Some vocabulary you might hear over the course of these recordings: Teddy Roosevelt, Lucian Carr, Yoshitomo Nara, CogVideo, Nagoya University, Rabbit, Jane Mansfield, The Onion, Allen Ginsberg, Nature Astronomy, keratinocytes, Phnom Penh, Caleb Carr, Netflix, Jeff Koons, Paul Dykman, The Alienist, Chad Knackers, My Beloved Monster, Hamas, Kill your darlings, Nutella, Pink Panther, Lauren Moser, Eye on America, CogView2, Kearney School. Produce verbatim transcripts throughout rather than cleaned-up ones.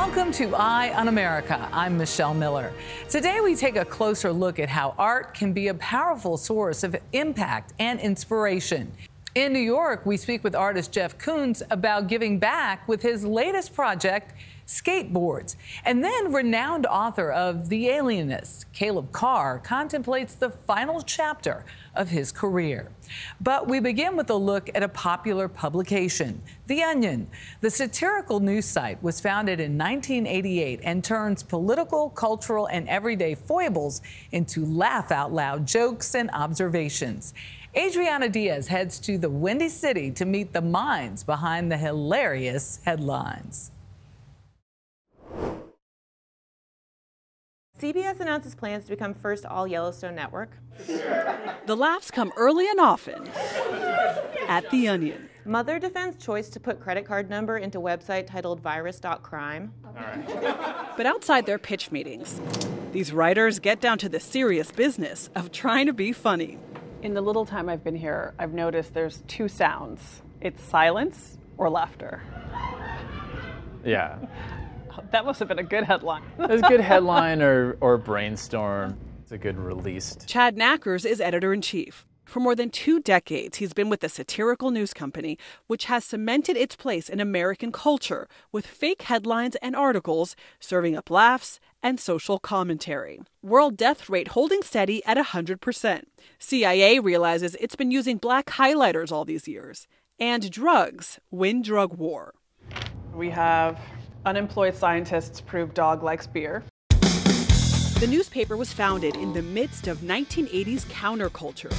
Welcome to Eye on America. I'm Michelle Miller. Today we take a closer look at how art can be a powerful source of impact and inspiration. In New York, we speak with artist Jeff Koons about giving back with his latest project, Skateboards. And then renowned author of The Alienist, Caleb Carr, contemplates the final chapter of his career. But we begin with a look at a popular publication, The Onion. The satirical news site was founded in nineteen eighty-eight and turns political, cultural, and everyday foibles into laugh-out-loud jokes and observations. Adriana Diaz heads to the Windy City to meet the minds behind the hilarious headlines. C B S announces plans to become first all-Yellowstone network. The laughs come early and often at The Onion. Mother defends choice to put credit card number into website titled virus dot crime. Right. But outside their pitch meetings, these writers get down to the serious business of trying to be funny. In the little time I've been here, I've noticed there's two sounds. It's silence or laughter. Yeah. That must have been a good headline. It was a good headline or, or brainstorm. It's a good release. Chad Knackers is editor-in-chief. For more than two decades, he's been with the satirical news company, which has cemented its place in American culture with fake headlines and articles, serving up laughs and social commentary. World death rate holding steady at one hundred percent. C I A realizes it's been using black highlighters all these years. And drugs win drug war. We have unemployed scientists prove dog likes beer. The newspaper was founded in the midst of nineteen eighties counterculture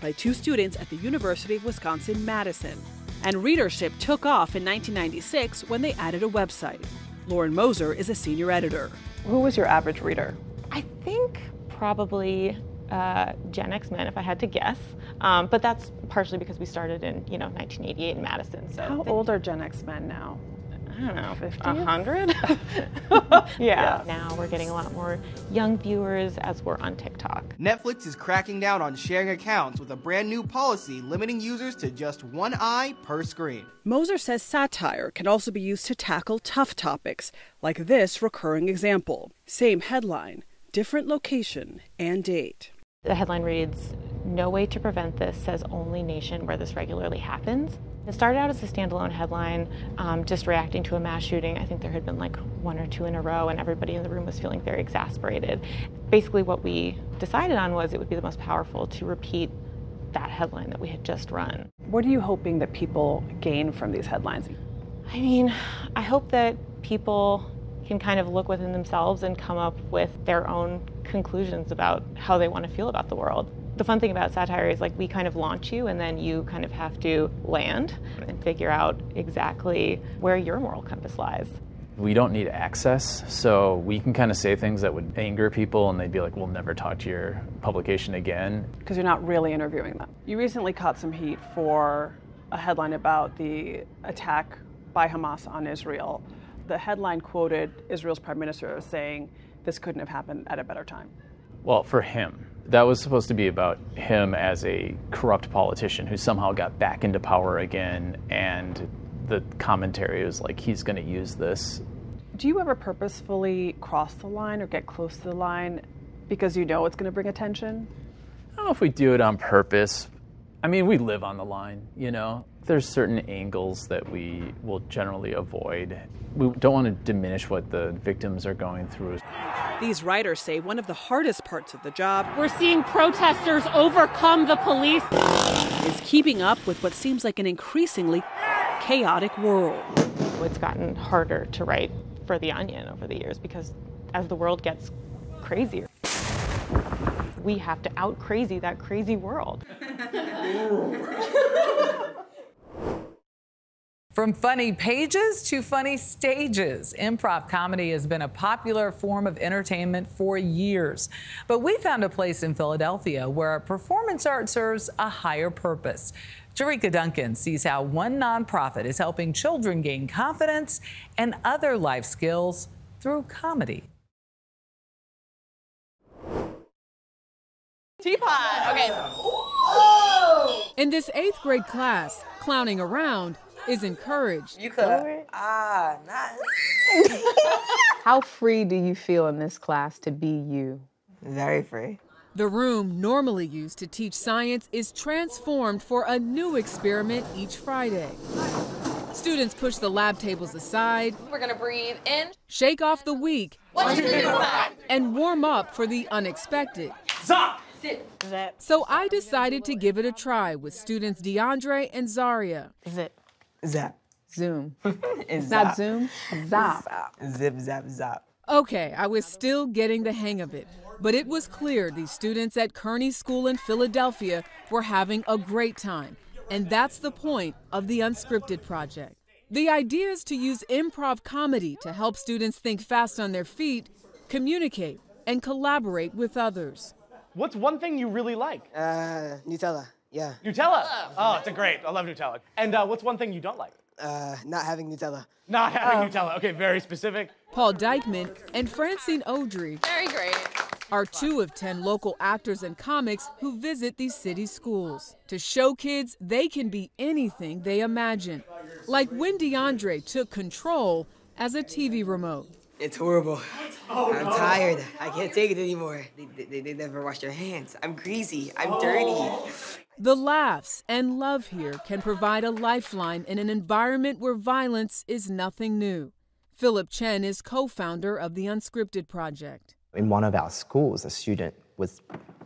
by two students at the University of Wisconsin-Madison. And readership took off in nineteen ninety-six when they added a website. Lauren Moser is a senior editor. Who was your average reader? I think probably uh, Gen X men, if I had to guess. Um, but that's partially because we started in, you know, nineteen eighty-eight in Madison. So how old are Gen X men now? I don't know, fifty, one hundred? yeah. yeah. Now we're getting a lot more young viewers as we're on TikTok. Netflix is cracking down on sharing accounts with a brand new policy limiting users to just one eye per screen. Moser says satire can also be used to tackle tough topics, like this recurring example. Same headline, different location and date. The headline reads, "No way to prevent this," says only nation where this regularly happens. It started out as a standalone headline, um, just reacting to a mass shooting. I think there had been like one or two in a row, and everybody in the room was feeling very exasperated. Basically, what we decided on was it would be the most powerful to repeat that headline that we had just run. What are you hoping that people gain from these headlines? I mean, I hope that people can kind of look within themselves and come up with their own conclusions about how they want to feel about the world. The fun thing about satire is, like, we kind of launch you and then you kind of have to land and figure out exactly where your moral compass lies. We don't need access, so we can kind of say things that would anger people and they'd be like, we'll never talk to your publication again. Because you're not really interviewing them. You recently caught some heat for a headline about the attack by Hamas on Israel. The headline quoted Israel's prime minister as saying, "This couldn't have happened at a better time." Well, for him. That was supposed to be about him as a corrupt politician who somehow got back into power again, and the commentary was like, he's going to use this. Do you ever purposefully cross the line or get close to the line because you know it's going to bring attention? I don't know if we do it on purpose. I mean, we live on the line, you know. There's certain angles that we will generally avoid. We don't want to diminish what the victims are going through. These writers say one of the hardest parts of the job, we're seeing protesters overcome the police, is keeping up with what seems like an increasingly chaotic world. It's gotten harder to write for The Onion over the years because as the world gets crazier, we have to out-crazy that crazy world. From funny pages to funny stages, improv comedy has been a popular form of entertainment for years. But we found a place in Philadelphia where performance art serves a higher purpose. Jarika Duncan sees how one nonprofit is helping children gain confidence and other life skills through comedy. Teapot. Okay. In this eighth grade class, clowning around is encouraged. You could, ah, not. How free do you feel in this class to be you? Very free. The room normally used to teach science is transformed for a new experiment each Friday. Students push the lab tables aside. We're gonna breathe in. Shake off the weak. One, two, three, four, five. And warm up for the unexpected. Zop! Zip. Zip. So I decided to give it a try with students DeAndre and Zaria. Zip. Zap. Zoom. It's zap. Not Zoom. Zap. Zap. Zip, zap, zap. Okay, I was still getting the hang of it, but it was clear these students at Kearney School in Philadelphia were having a great time. And that's the point of the Unscripted Project. The idea is to use improv comedy to help students think fast on their feet, communicate, and collaborate with others. What's one thing you really like? Uh, Nutella, yeah. Nutella? Oh, it's a great, I love Nutella. And uh, what's one thing you don't like? Uh, not having Nutella. Not having um, Nutella, okay, very specific. Paul Dykman and Francine Audrey Very great. Are two of ten local actors and comics who visit these city schools to show kids they can be anything they imagine. Like when DeAndre took control as a T V remote. It's horrible. Oh, I'm no. tired. I can't take it anymore. They, they, they never wash their hands. I'm greasy. I'm oh. dirty. The laughs and love here can provide a lifeline in an environment where violence is nothing new. Philip Chen is co-founder of the Unscripted Project. In one of our schools, a student was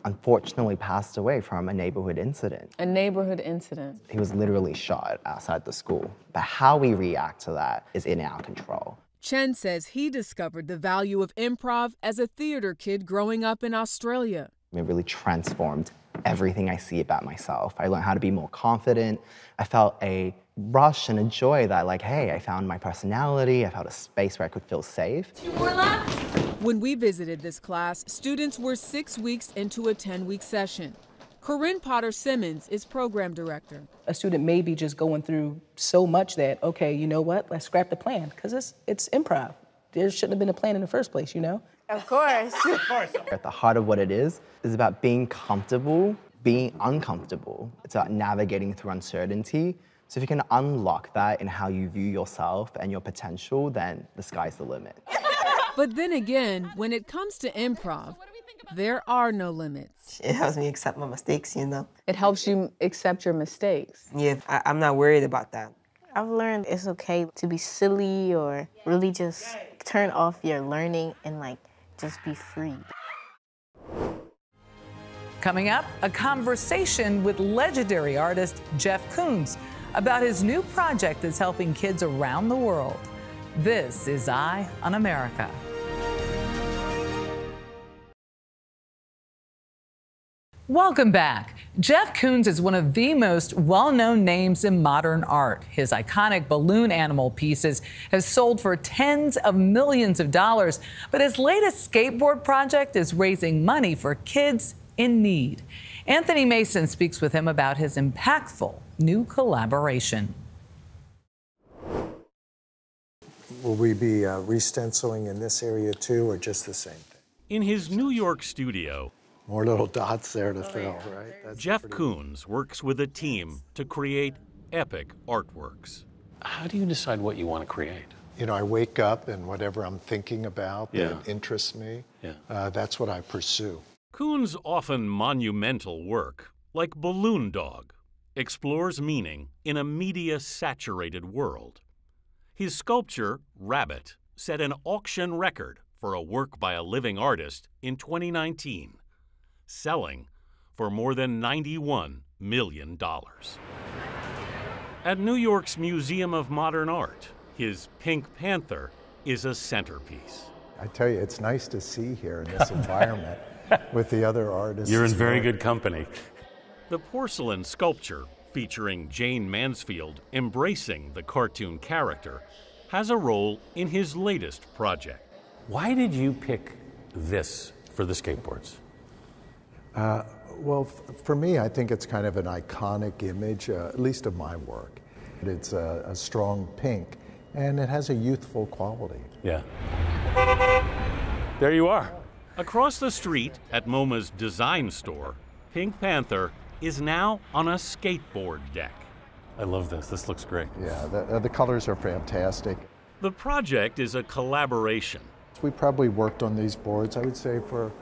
unfortunately passed away from a neighborhood incident. A neighborhood incident. He was literally shot outside the school. But how we react to that is in our control. Chen says he discovered the value of improv as a theater kid growing up in Australia. It really transformed everything I see about myself. I learned how to be more confident. I felt a rush and a joy that, like, hey, I found my personality. I found a space where I could feel safe. Two more left. When we visited this class, students were six weeks into a ten-week session. Corinne Potter-Simmons is program director. A student may be just going through so much that, okay, you know what, let's scrap the plan, because it's, it's improv. There shouldn't have been a plan in the first place, you know? Of course. Of course. At the heart of what it is, is about being comfortable, being uncomfortable. It's about navigating through uncertainty. So if you can unlock that in how you view yourself and your potential, then the sky's the limit. But then again, when it comes to improv, there are no limits. It helps me accept my mistakes, you know? It helps you accept your mistakes. Yeah, I, I'm not worried about that. I've learned it's okay to be silly or really just turn off your learning and, like, just be free. Coming up, a conversation with legendary artist Jeff Koons about his new project that's helping kids around the world. This is Eye on America. Welcome back. Jeff Koons is one of the most well-known names in modern art. His iconic balloon animal pieces have sold for tens of millions of dollars, but his latest skateboard project is raising money for kids in need. Anthony Mason speaks with him about his impactful new collaboration. Will we be uh, re-stenciling in this area too, or just the same thing? In his New York studio, more little dots there to oh, fill, yeah. right? That's Jeff Koons works with a team to create epic artworks. How do you decide what you want to create? You know, I wake up and whatever I'm thinking about yeah. that interests me, yeah. uh, that's what I pursue. Koons' often monumental work, like Balloon Dog, explores meaning in a media-saturated world. His sculpture, Rabbit, set an auction record for a work by a living artist in twenty nineteen. Selling for more than ninety-one million dollars. At New York's Museum of Modern Art, his Pink Panther is a centerpiece. I tell you, it's nice to see here in this environment with the other artists. You're in very good company. The porcelain sculpture, featuring Jane Mansfield embracing the cartoon character, has a role in his latest project. Why did you pick this for the skateboards? Uh, well, for me, I think it's kind of an iconic image, uh, at least of my work. It's a, a strong pink, and it has a youthful quality. Yeah. There you are. Across the street at MoMA's design store, Pink Panther is now on a skateboard deck. I love this. This looks great. Yeah, the, the colors are fantastic. The project is a collaboration. We probably worked on these boards, I would say, for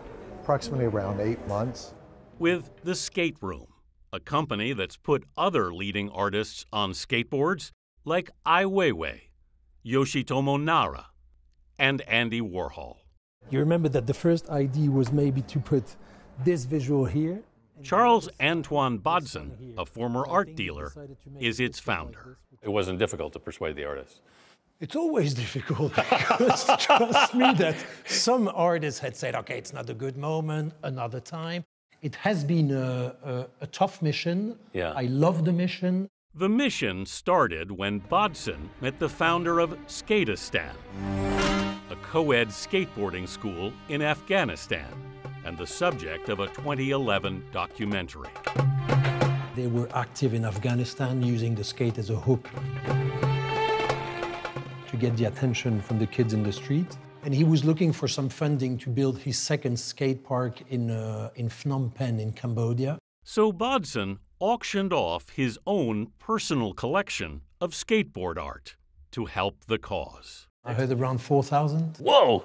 approximately around eight months. With The Skate Room, a company that's put other leading artists on skateboards, like Ai Weiwei, Yoshitomo Nara, and Andy Warhol. You remember that the first idea was maybe to put this visual here. Charles Antoine Bodson, a former art dealer, is its founder. It wasn't difficult to persuade the artists. It's always difficult, because trust me that some artists had said, okay, it's not a good moment, another time. It has been a, a, a tough mission. Yeah. I love the mission. The mission started when Bodson met the founder of Skateistan, a co-ed skateboarding school in Afghanistan, and the subject of a twenty eleven documentary. They were active in Afghanistan, using the skate as a hook to get the attention from the kids in the street. And he was looking for some funding to build his second skate park in, uh, in Phnom Penh in Cambodia. So Bodson auctioned off his own personal collection of skateboard art to help the cause. I heard around four thousand. Whoa!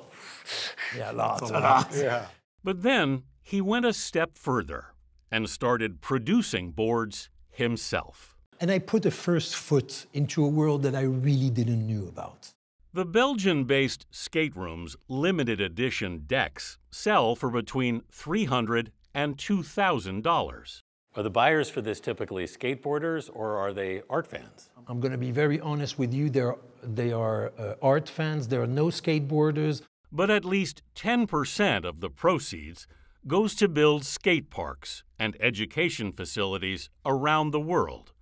Yeah, lots, a lot. A lot. Yeah. But then he went a step further and started producing boards himself. And I put a first foot into a world that I really didn't knew about. The Belgian-based Skate Room's limited edition decks sell for between three hundred dollars and two thousand dollars. Are the buyers for this typically skateboarders, or are they art fans? I'm going to be very honest with you. They're, they are uh, art fans. There are no skateboarders. But at least ten percent of the proceeds goes to build skate parks and education facilities around the world.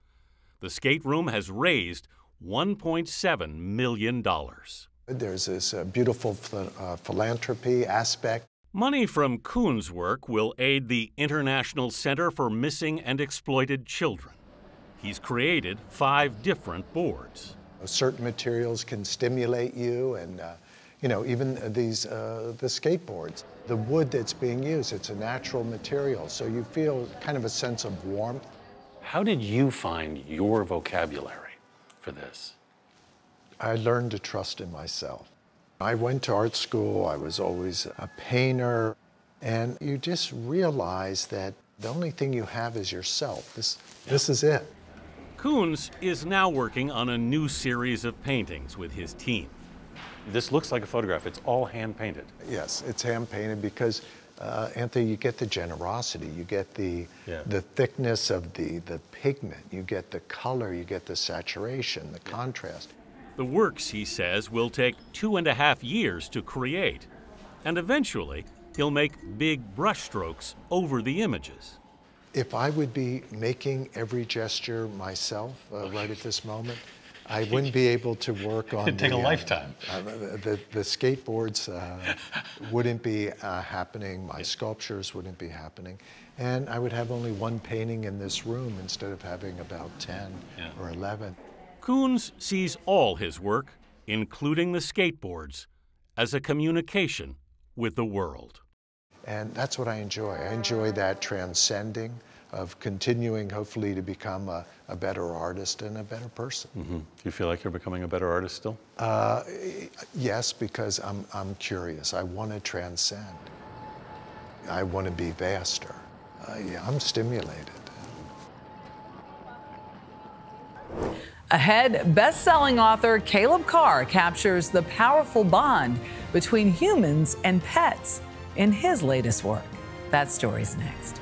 The Skate Room has raised one point seven million dollars. There's this uh, beautiful ph uh, philanthropy aspect. Money from Koons' work will aid the International Center for Missing and Exploited Children. He's created five different boards. Certain materials can stimulate you, and uh, you know, even these uh, the skateboards. The wood that's being used, it's a natural material, so you feel kind of a sense of warmth. How did you find your vocabulary for this? I learned to trust in myself. I went to art school, I was always a painter, and you just realize that the only thing you have is yourself. This, yeah. this is it. Koons is now working on a new series of paintings with his team. This looks like a photograph. It's all hand-painted. Yes, it's hand-painted because, uh, Anthony, you get the generosity, you get the, yeah. the thickness of the, the pigment, you get the color, you get the saturation, the contrast. The works, he says, will take two and a half years to create, and eventually he'll make big brushstrokes over the images. If I would be making every gesture myself uh, right at this moment, I wouldn't be able to work on. It'd take the, a lifetime. Uh, uh, the, the skateboards uh, wouldn't be uh, happening. My sculptures wouldn't be happening. And I would have only one painting in this room instead of having about ten yeah. or eleven. Koons sees all his work, including the skateboards, as a communication with the world. And that's what I enjoy. I enjoy that transcending of continuing, hopefully, to become a, a better artist and a better person. Mm-hmm. Do you feel like you're becoming a better artist still? Uh, yes, because I'm, I'm curious. I want to transcend. I want to be vaster. Uh, yeah, I'm stimulated. Ahead, best-selling author Caleb Carr captures the powerful bond between humans and pets in his latest work. That story's next.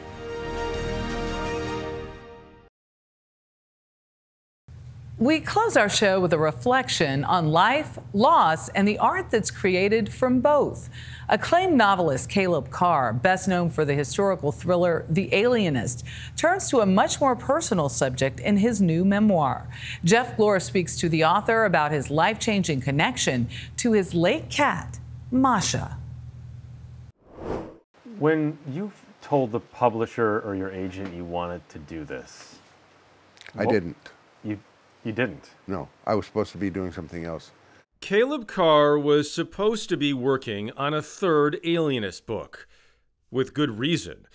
We close our show with a reflection on life, loss, and the art that's created from both. Acclaimed novelist Caleb Carr, best known for the historical thriller The Alienist, turns to a much more personal subject in his new memoir. Jeff Glor speaks to the author about his life-changing connection to his late cat, Masha. When you told the publisher or your agent you wanted to do this... I didn't. You. You didn't? No, I was supposed to be doing something else. Caleb Carr was supposed to be working on a third Alienist book, with good reason.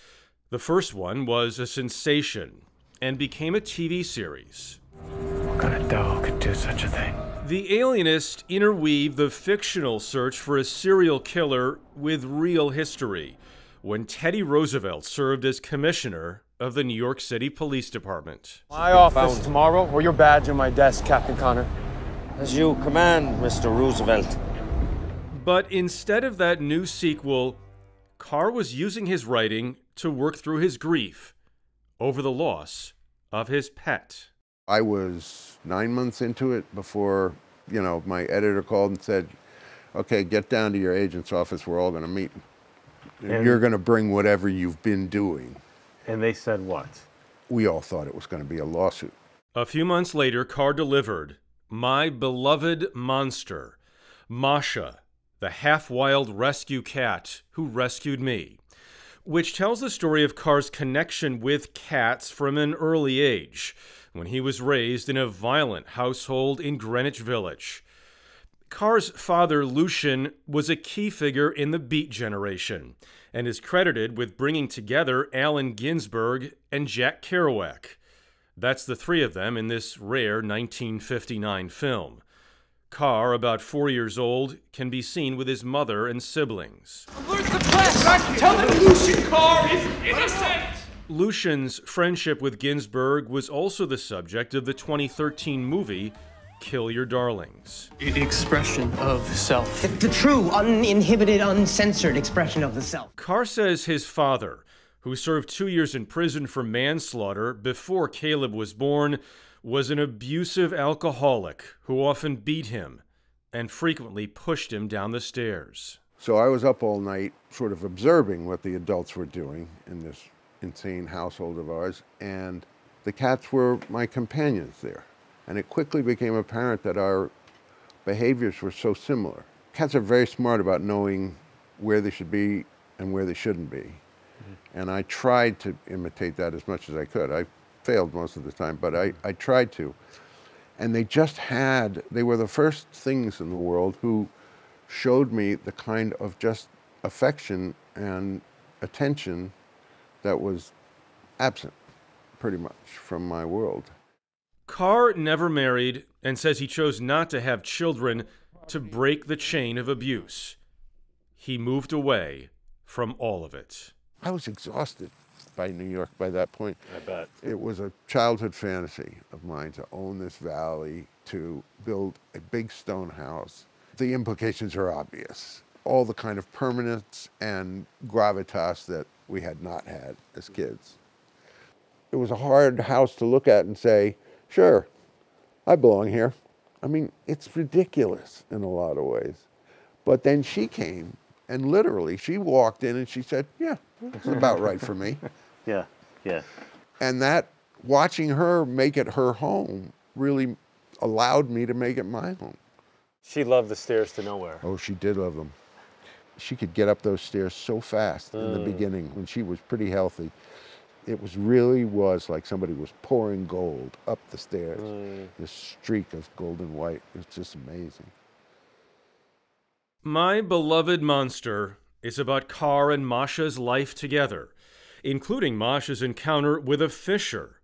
The first one was a sensation and became a T V series. What kind of doll could do such a thing? The Alienist interweave the fictional search for a serial killer with real history, when Teddy Roosevelt served as commissioner of the New York City Police Department. My office tomorrow, or your badge on my desk, Captain Connor. As you command, Mister Roosevelt. But instead of that new sequel, Carr was using his writing to work through his grief over the loss of his pet. I was nine months into it before, you know, my editor called and said, okay, get down to your agent's office, we're all gonna meet. And and you're gonna bring whatever you've been doing. And they said what? We all thought it was gonna be a lawsuit. A few months later, Carr delivered My Beloved Monster, Masha, the half-wild rescue cat who rescued me, which tells the story of Carr's connection with cats from an early age, when he was raised in a violent household in Greenwich Village. Carr's father, Lucian, was a key figure in the Beat Generation, and is credited with bringing together Allen Ginsberg and Jack Kerouac. That's the three of them in this rare nineteen fifty-nine film. Carr, about four years old, can be seen with his mother and siblings. Alert the press! Tell them Lucian Carr is innocent! Lucian's friendship with Ginsberg was also the subject of the twenty thirteen movie Kill Your Darlings. Expression of self. The, the true, uninhibited, uncensored expression of the self. Carr says his father, who served two years in prison for manslaughter before Caleb was born, was an abusive alcoholic who often beat him and frequently pushed him down the stairs. So I was up all night sort of observing what the adults were doing in this insane household of ours, and the cats were my companions there. And it quickly became apparent that our behaviors were so similar. Cats are very smart about knowing where they should be and where they shouldn't be. And I tried to imitate that as much as I could. I failed most of the time, but I, I tried to. And they just had, they were the first things in the world who showed me the kind of just affection and attention that was absent, pretty much, from my world. Carr never married and says he chose not to have children to break the chain of abuse. He moved away from all of it. I was exhausted by New York by that point. I bet. It was a childhood fantasy of mine to own this valley, to build a big stone house. The implications are obvious. All the kind of permanence and gravitas that we had not had as kids. It was a hard house to look at and say, sure, I belong here. I mean, it's ridiculous in a lot of ways. But then she came. And literally, she walked in and she said, yeah, it's about right for me. Yeah, yeah. And that, watching her make it her home, really allowed me to make it my home. She loved the stairs to nowhere. Oh, she did love them. She could get up those stairs so fast mm. in the beginning when she was pretty healthy. It was really was like somebody was pouring gold up the stairs. Mm. This streak of golden white, it's just amazing. My Beloved Monster is about Carr and Masha's life together, including Masha's encounter with a fisher,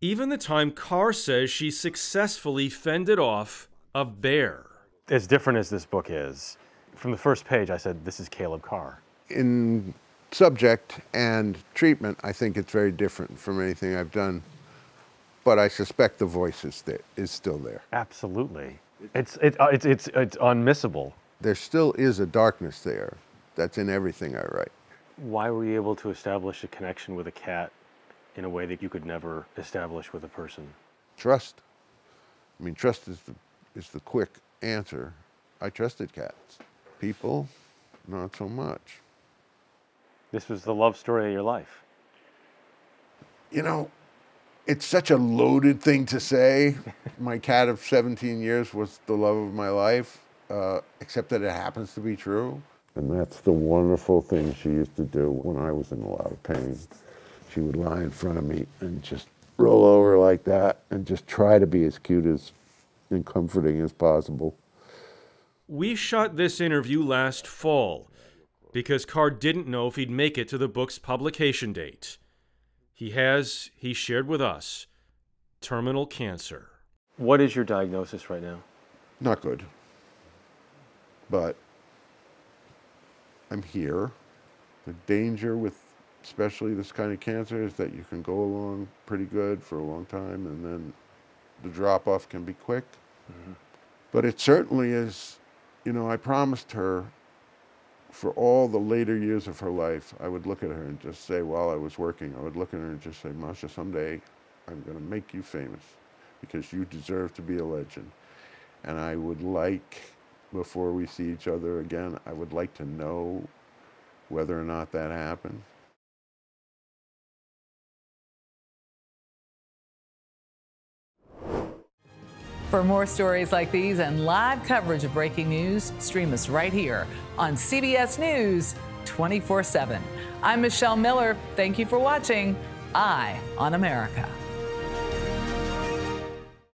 even the time Carr says she successfully fended off a bear. As different as this book is, from the first page I said, this is Caleb Carr. In subject and treatment, I think it's very different from anything I've done, but I suspect the voice is, there, is still there. Absolutely. It's, it, uh, it's, it's, it's unmissable. There still is a darkness there that's in everything I write. Why were you able to establish a connection with a cat in a way that you could never establish with a person? Trust. I mean, trust is the, is the quick answer. I trusted cats. People, not so much. This was the love story of your life. You know, it's such a loaded thing to say. My cat of seventeen years was the love of my life. Uh, except that it happens to be true. And that's the wonderful thing she used to do when I was in a lot of pain. She would lie in front of me and just roll over like that and just try to be as cute as, and comforting as possible. We shot this interview last fall because Carr didn't know if he'd make it to the book's publication date. He has, he shared with us, terminal cancer. What is your diagnosis right now? Not good. But I'm here. The danger with especially this kind of cancer is that you can go along pretty good for a long time and then the drop-off can be quick. Mm-hmm. But it certainly is, you know, I promised her for all the later years of her life, I would look at her and just say, while I was working, I would look at her and just say, Masha, someday I'm going to make you famous because you deserve to be a legend. And I would like, before we see each other again, I would like to know whether or not that happened. For more stories like these and live coverage of breaking news, stream us right here on C B S News twenty-four seven. I'm Michelle Miller. Thank you for watching Eye on America.